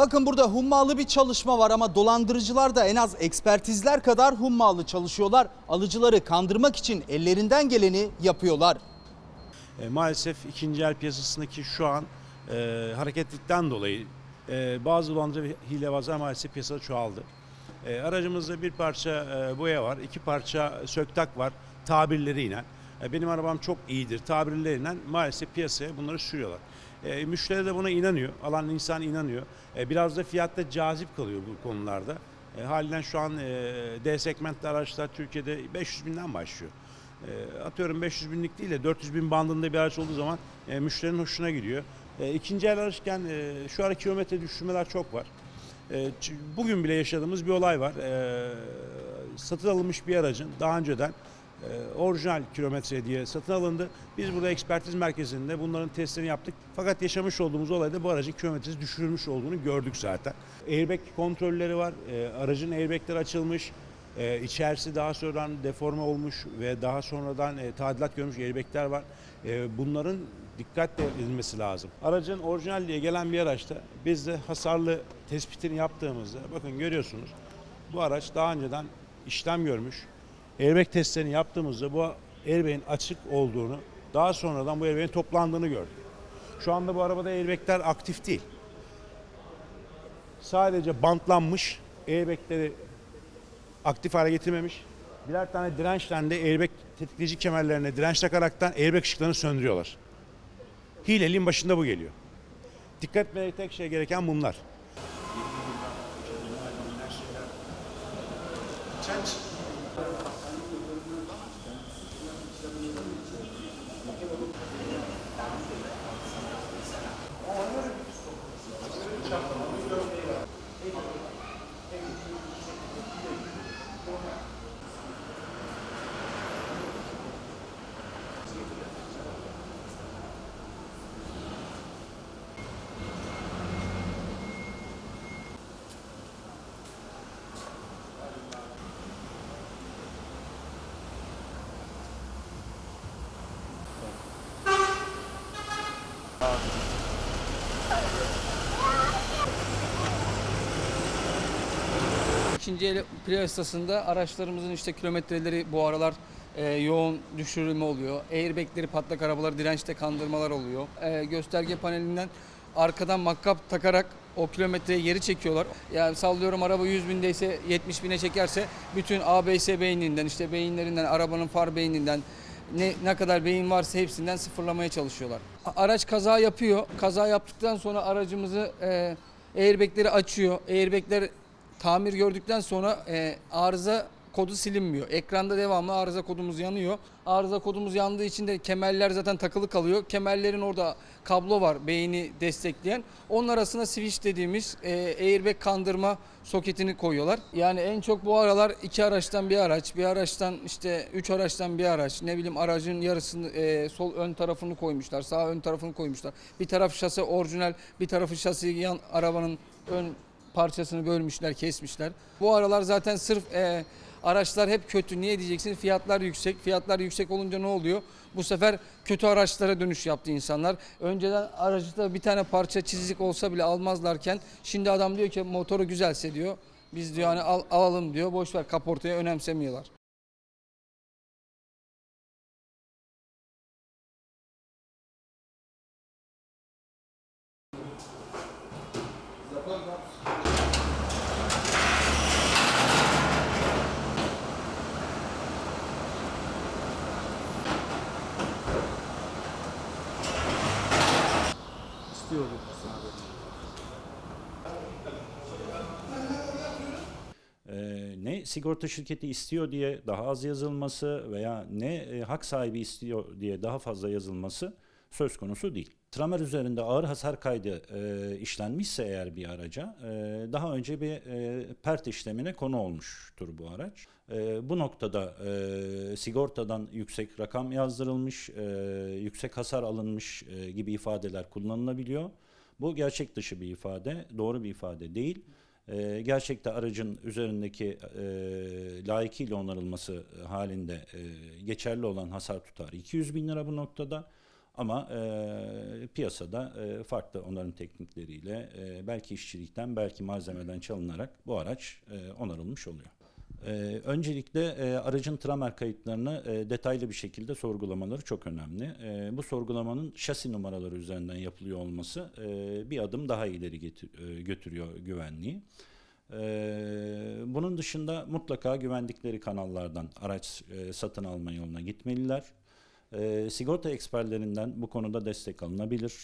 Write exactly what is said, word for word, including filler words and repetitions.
Bakın burada hummalı bir çalışma var ama dolandırıcılar da en az ekspertizler kadar hummalı çalışıyorlar. Alıcıları kandırmak için ellerinden geleni yapıyorlar. E, maalesef ikinci el piyasasındaki şu an e, hareketlilikten dolayı e, bazı dolandırıcı hilebazlar maalesef piyasada çoğaldı. E, aracımızda bir parça e, boya var, iki parça söktak var tabirleriyle. E, benim arabam çok iyidir tabirleriyle maalesef piyasaya bunları sürüyorlar. E, müşteri de buna inanıyor, alan insan inanıyor. E, biraz da fiyatta cazip kalıyor bu konularda. E, halinden şu an e, D segmentli araçlar Türkiye'de beş yüz binden başlıyor. E, atıyorum beş yüz binlik değil de dört yüz bin bandında bir araç olduğu zaman e, müşterinin hoşuna gidiyor. E, ikinci el araçken e, şu ara kilometre düşürmeler çok var. E, bugün bile yaşadığımız bir olay var. E, satın alınmış bir aracın daha önceden e, orijinal kilometre diye satın alındı. Biz burada ekspertiz merkezinde bunların testlerini yaptık. Fakat yaşamış olduğumuz olayda bu aracın kilometresi düşürülmüş olduğunu gördük zaten. Airbag kontrolleri var. E, aracın airbagleri açılmış. Ee, içerisi daha sonradan deforme olmuş ve daha sonradan e, tadilat görmüş airbagler var. E, bunların dikkatle edilmesi lazım. Aracın orijinal diye gelen bir araçta biz de hasarlı tespitini yaptığımızda bakın görüyorsunuz bu araç daha önceden işlem görmüş. Airbag testlerini yaptığımızda bu airbag'in açık olduğunu, daha sonradan bu airbag'in toplandığını gördük. Şu anda bu arabada airbagler aktif değil. Sadece bantlanmış airbagleri aktif hale getirmemiş. Birer tane dirençten de airbag tetikleyici kemerlerine direnç takaraktan airbag ışıklarını söndürüyorlar. Hilelin başında bu geliyor. Dikkat etmeye tek şey gereken bunlar. İkinci el piyasasında araçlarımızın işte kilometreleri bu aralar e, yoğun düşürülme oluyor. Airbagleri, patlak arabalar, dirençte kandırmalar oluyor. E, gösterge panelinden arkadan makkap takarak o kilometreyi geri çekiyorlar. Yani sallıyorum araba yüz bindeyse yetmiş bine çekerse bütün A B S beyninden, işte beyinlerinden, arabanın far beyninden, Ne, ne kadar beyin varsa hepsinden sıfırlamaya çalışıyorlar. Araç kaza yapıyor. Kaza yaptıktan sonra aracımızı e, airbagleri açıyor. Airbagler tamir gördükten sonra e, arıza kodu silinmiyor. Ekranda devamlı arıza kodumuz yanıyor. Arıza kodumuz yandığı için de kemerler zaten takılı kalıyor. Kemerlerin orada kablo var beyni destekleyen. Onun arasına switch dediğimiz e, airbag kandırma soketini koyuyorlar. Yani en çok bu aralar iki araçtan bir araç, bir araçtan işte üç araçtan bir araç. Ne bileyim aracın yarısını e, sol ön tarafını koymuşlar, sağ ön tarafını koymuşlar. Bir taraf şase orijinal, bir tarafı şasi yan arabanın ön parçasını bölmüşler, kesmişler. Bu aralar zaten sırf... E, Araçlar hep kötü. Niye diyeceksin? Fiyatlar yüksek. Fiyatlar yüksek olunca ne oluyor? Bu sefer kötü araçlara dönüş yaptı insanlar. Önceden aracıda bir tane parça çizik olsa bile almazlarken şimdi adam diyor ki motoru güzelse diyor. Biz diyor hani al, alalım diyor. Boş ver, kaportaya önemsemiyorlar. Ee, ne sigorta şirketi istiyor diye daha az yazılması veya ne e, hak sahibi istiyor diye daha fazla yazılması söz konusu değil. Tramer üzerinde ağır hasar kaydı e, işlenmişse eğer bir araca e, daha önce bir e, pert işlemine konu olmuştur bu araç. E, bu noktada e, sigortadan yüksek rakam yazdırılmış, e, yüksek hasar alınmış e, gibi ifadeler kullanılabiliyor. Bu gerçek dışı bir ifade, doğru bir ifade değil. E, gerçekte aracın üzerindeki e, layıkıyla onarılması halinde e, geçerli olan hasar tutarı iki yüz bin lira bu noktada. Ama e, piyasada e, farklı onarım teknikleriyle e, belki işçilikten belki malzemeden çalınarak bu araç e, onarılmış oluyor. E, öncelikle e, aracın tramer kayıtlarını e, detaylı bir şekilde sorgulamaları çok önemli. E, bu sorgulamanın şasi numaraları üzerinden yapılıyor olması e, bir adım daha ileri getir, götürüyor güvenliği. Bunun dışında mutlaka güvendikleri kanallardan araç satın alma yoluna gitmeliler. Sigorta eksperlerinden bu konuda destek alınabilir.